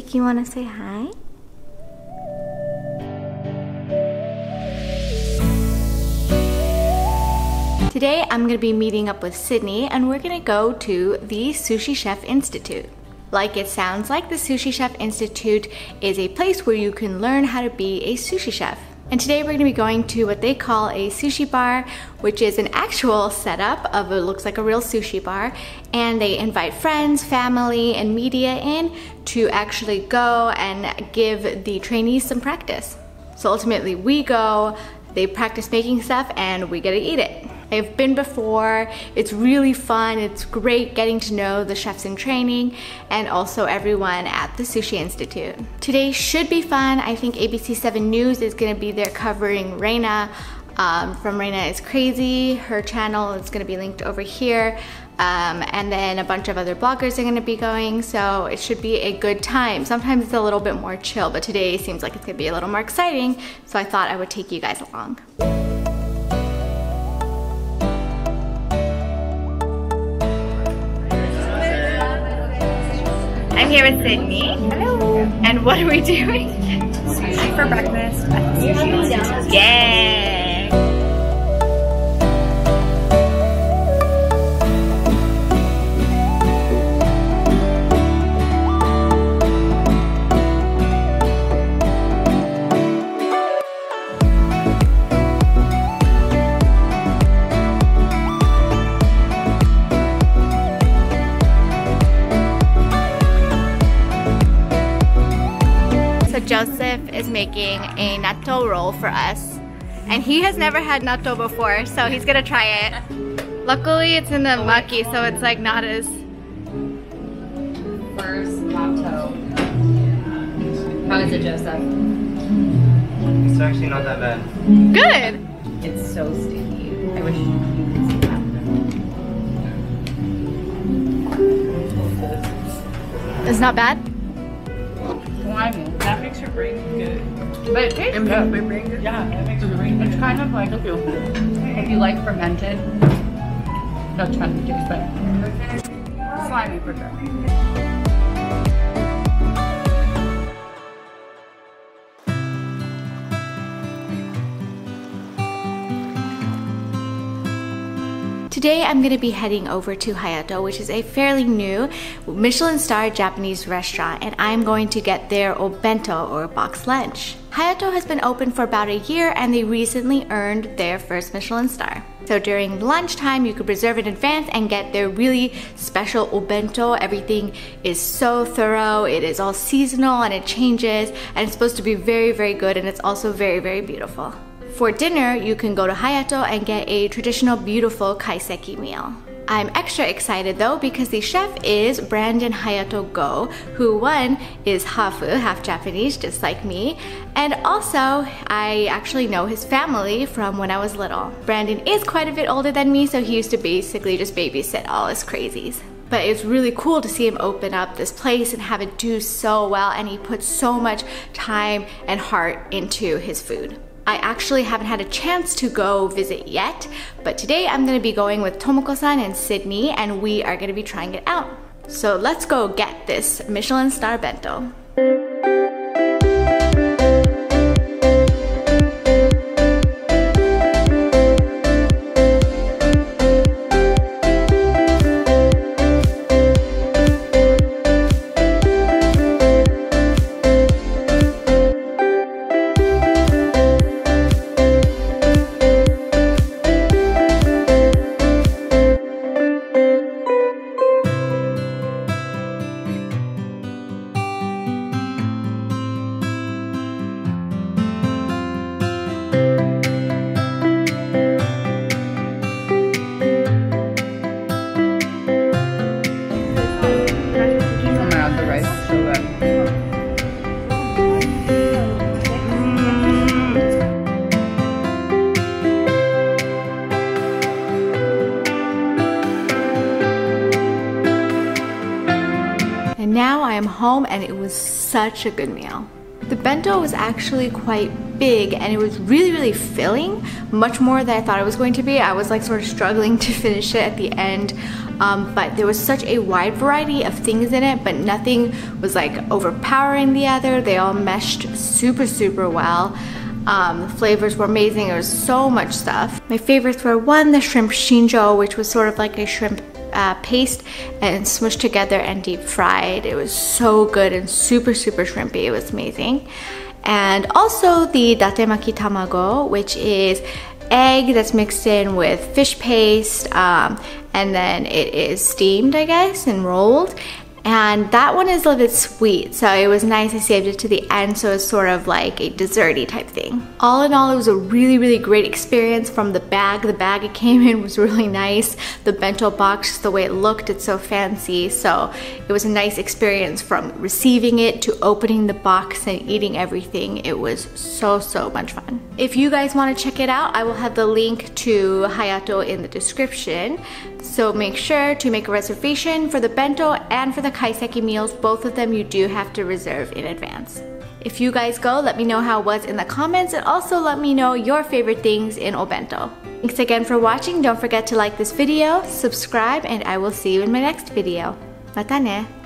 Kiki, wanna say hi? Today I'm gonna be meeting up with Sydney and we're gonna go to the Sushi Chef Institute. Like it sounds like, the Sushi Chef Institute is a place where you can learn how to be a sushi chef. And today we're gonna be going to what they call a sushi bar, which is an actual setup of what looks like a real sushi bar. And they invite friends, family, and media in to actually go and give the trainees some practice. So ultimately we go, they practice making stuff, and we get to eat it. I've been before, it's really fun, it's great getting to know the chefs in training and also everyone at the Sushi Institute. Today should be fun. I think ABC7 News is going to be there covering Raina from Raina is Crazy. Her channel is going to be linked over here. And then a bunch of other bloggers are going to be going, so it should be a good time. Sometimes it's a little bit more chill, but today seems like it's going to be a little more exciting, so I thought I would take you guys along. I'm here with Sydney. Hello. And what are we doing? Sushi for breakfast. Yay! Joseph is making a natto roll for us, and he has never had natto before, so he's gonna try it. Luckily it's in the maki, so it's like not as... First natto. How is it, Joseph? It's actually not that bad. Good! It's so sticky. I wish you could see that. It's not bad? That makes your brain good. But it tastes good. My brain good? Yeah, it makes your brain good. It's kind of like, if you like fermented, that's kind of the taste, but slimy for sure. Today I'm going to be heading over to Hayato, which is a fairly new Michelin-starred Japanese restaurant, and I'm going to get their obento or box lunch. Hayato has been open for about a year and they recently earned their first Michelin star. So during lunchtime you could reserve in advance and get their really special obento. Everything is so thorough, it is all seasonal and it changes, and it's supposed to be very, very good, and it's also very, very beautiful. For dinner, you can go to Hayato and get a traditional beautiful kaiseki meal. I'm extra excited though because the chef is Brandon Hayato Go, who one is half Japanese, just like me, and also I actually know his family from when I was little. Brandon is quite a bit older than me, so he used to basically just babysit all his crazies. But it's really cool to see him open up this place and have it do so well, and he puts so much time and heart into his food. I actually haven't had a chance to go visit yet, but today I'm going to be going with Tomoko-san and Sydney, and we are going to be trying it out. So let's go get this Michelin star bento. Now I am home, and it was such a good meal. The bento was actually quite big and it was really, really filling, much more than I thought it was going to be. I was like sort of struggling to finish it at the end but there was such a wide variety of things in it, but nothing was like overpowering the other. They all meshed super well. The flavors were amazing. There was so much stuff. My favorites were one, the shrimp shinjo, which was sort of like a shrimp paste and smushed together and deep fried. It was so good and super shrimpy. It was amazing. And also the datemaki tamago, which is egg that's mixed in with fish paste, and then it is steamed, I guess, and rolled. And that one is a little bit sweet, so it was nice. I saved it to the end, so it's sort of like a desserty type thing. All in all, it was a really great experience from the bag. The bag it came in was really nice. The bento box, just the way it looked, it's so fancy. So it was a nice experience from receiving it to opening the box and eating everything. It was so much fun. If you guys want to check it out, I will have the link to Hayato in the description. So make sure to make a reservation for the bento and for the kaiseki meals. Both of them you do have to reserve in advance. If you guys go, let me know how it was in the comments, and also let me know your favorite things in Obento. Thanks again for watching. Don't forget to like this video, subscribe, and I will see you in my next video. Mata ne!